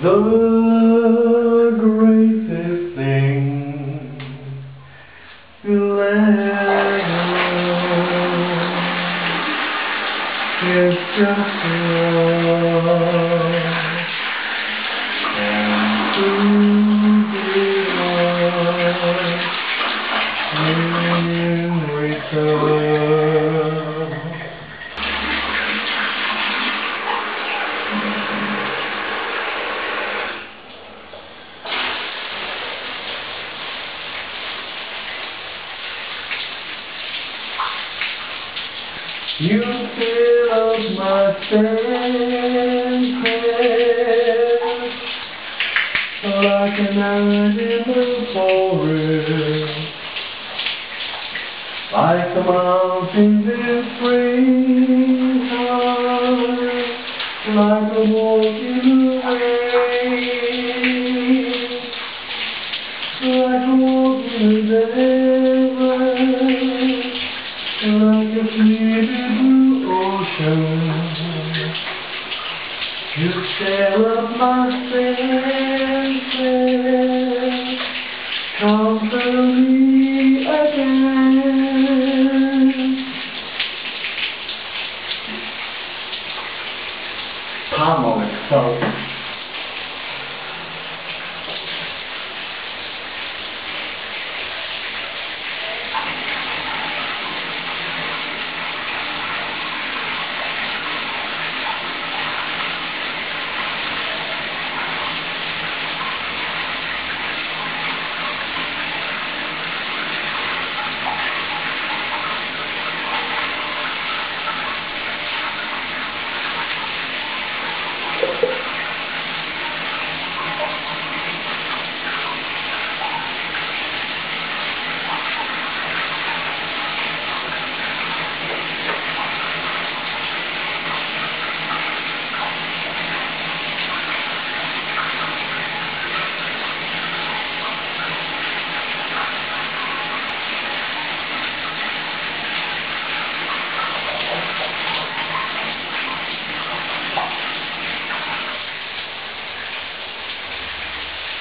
The greatest thing you'll ever know is just love, and to be loved in return. You filled my senses like an island in the forest, like the mountains in springtime, like a walk in the rain, like a walk in the river, like a clear blue ocean. You stir up my senses, comfort me again. Palmolive song.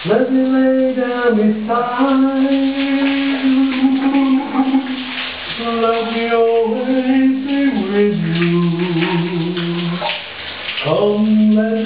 Let me lay down beside you, let me always be with you. Come, let